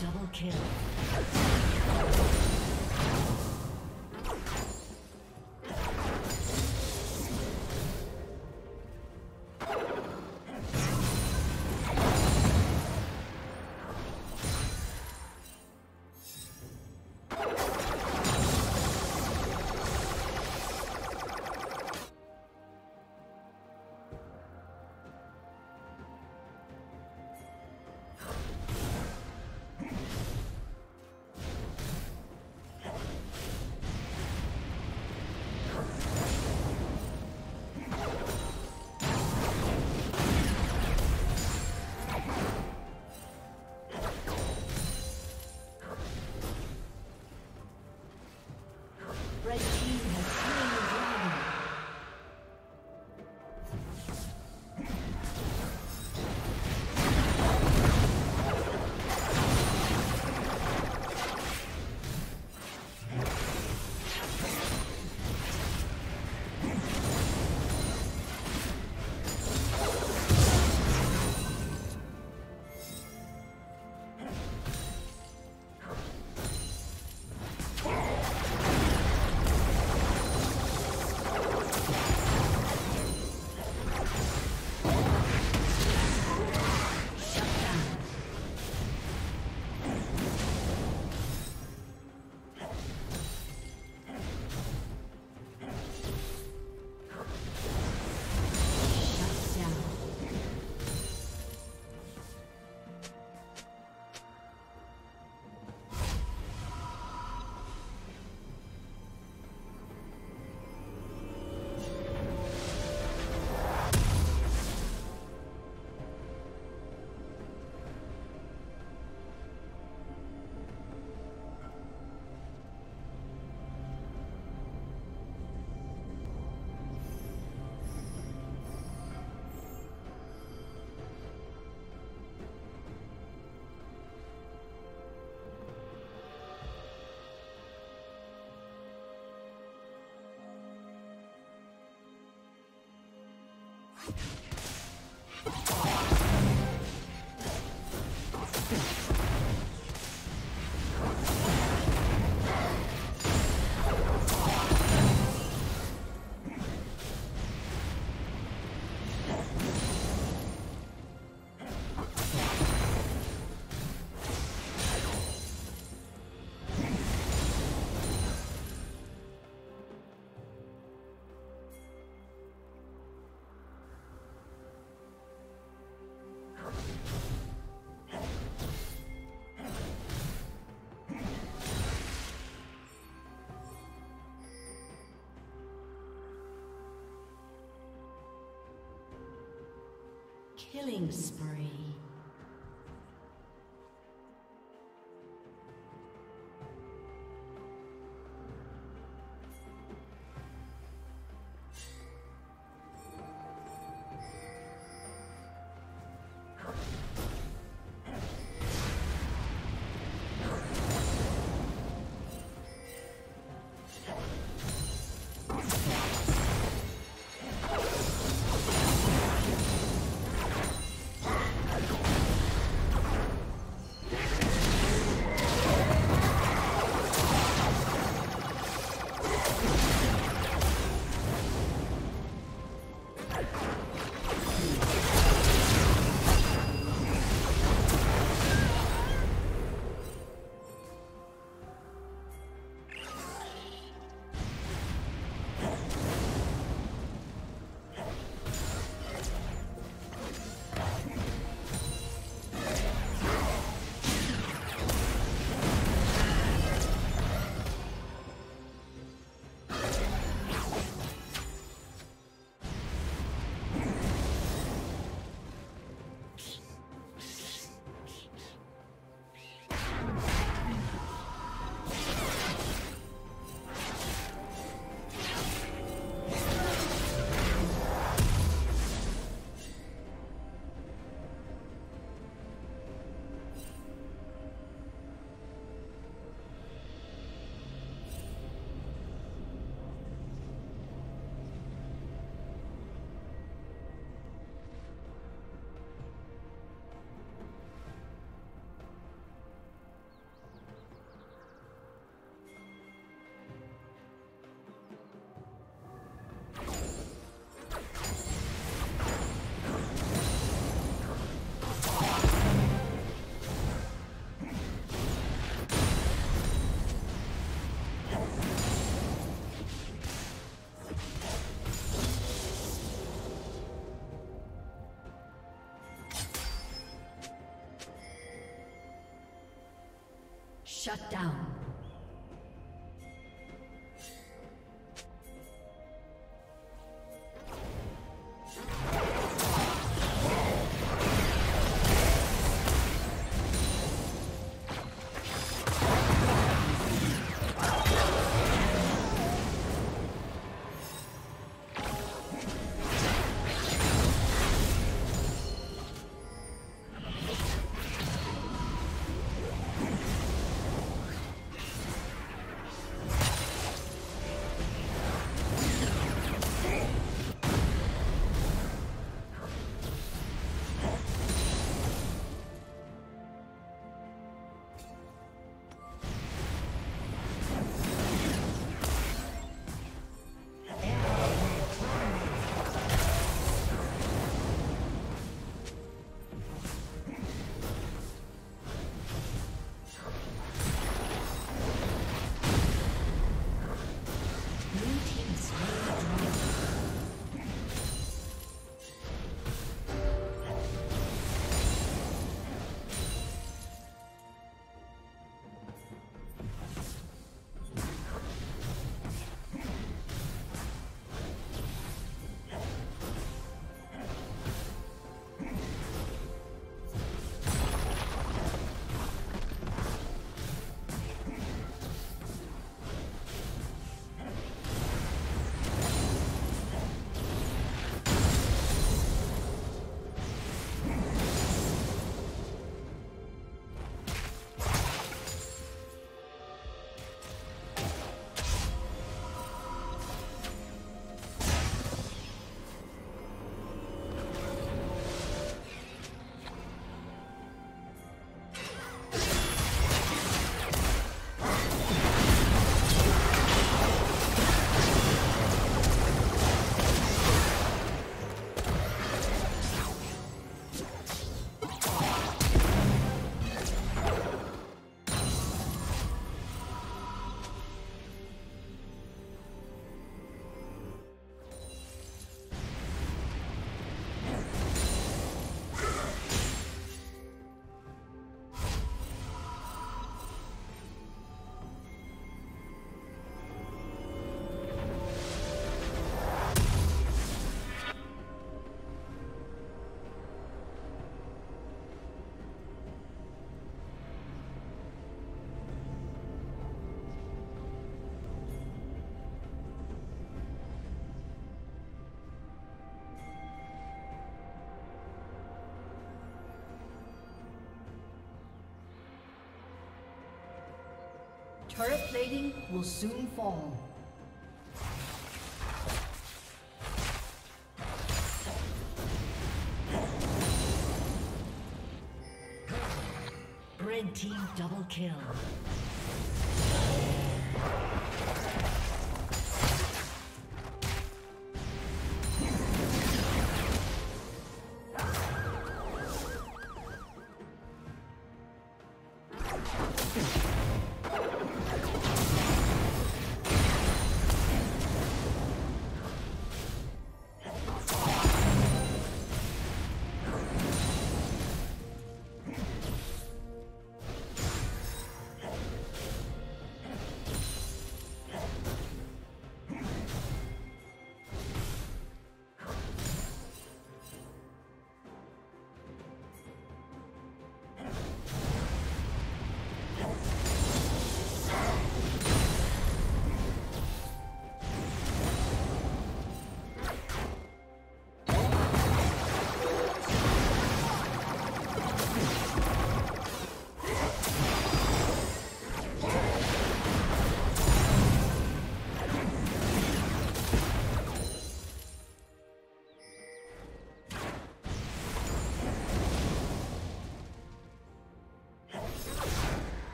Double kill. Killing spree. Shut down. Turret plating will soon fall. Red team double kill.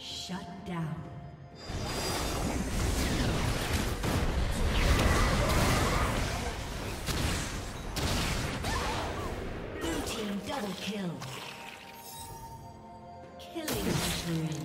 Shut down. kill. Killing spree.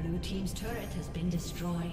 Blue team's turret has been destroyed.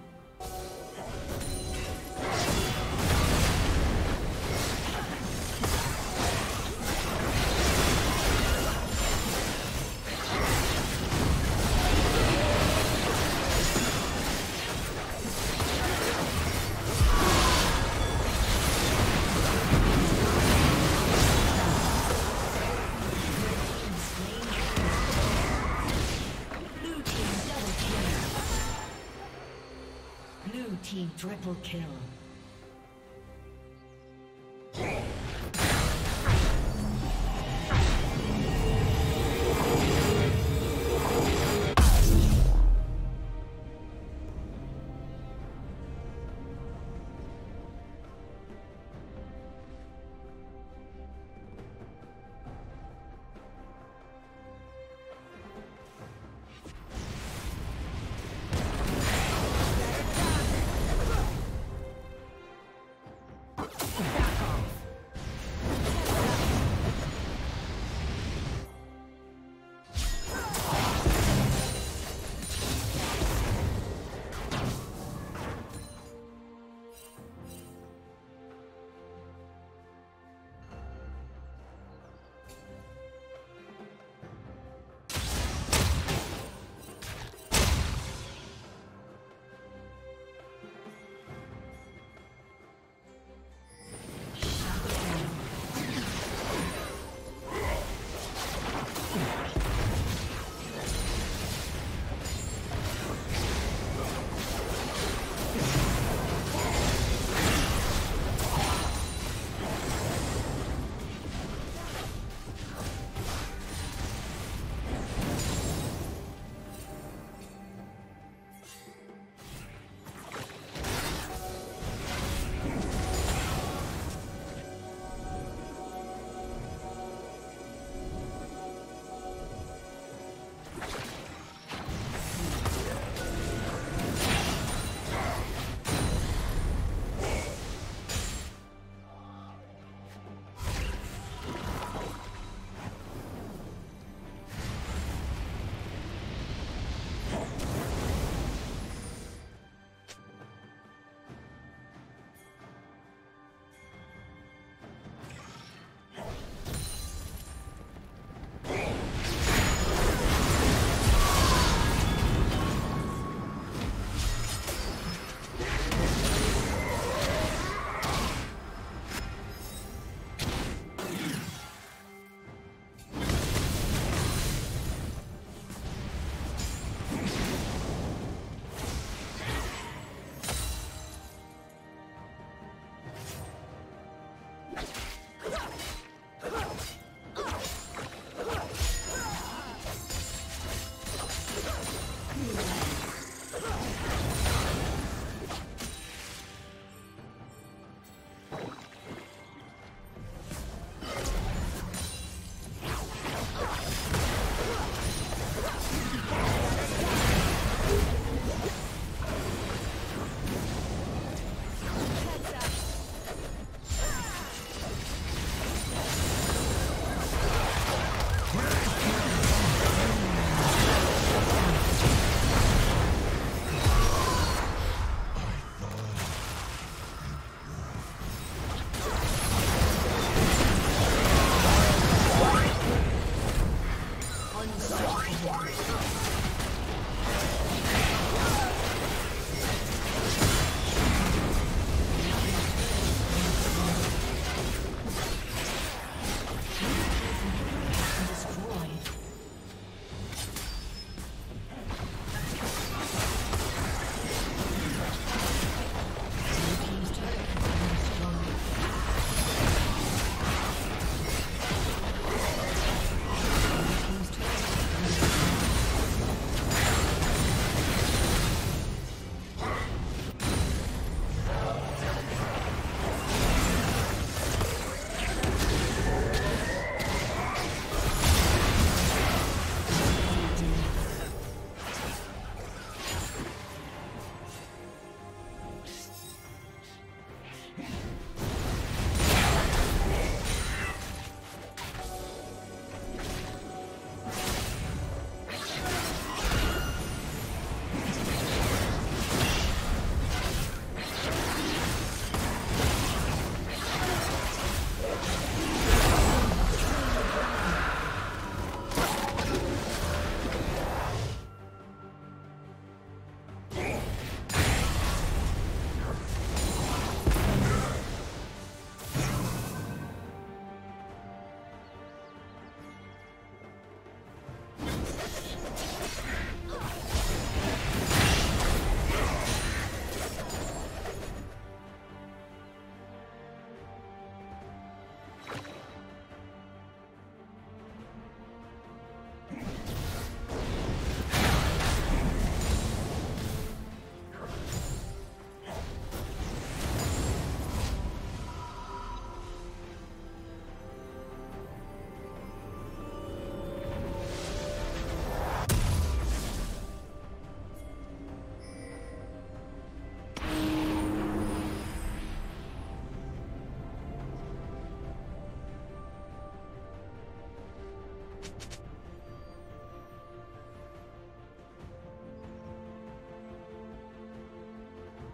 Triple kill.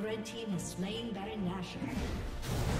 Red team has slain Baron Nashor.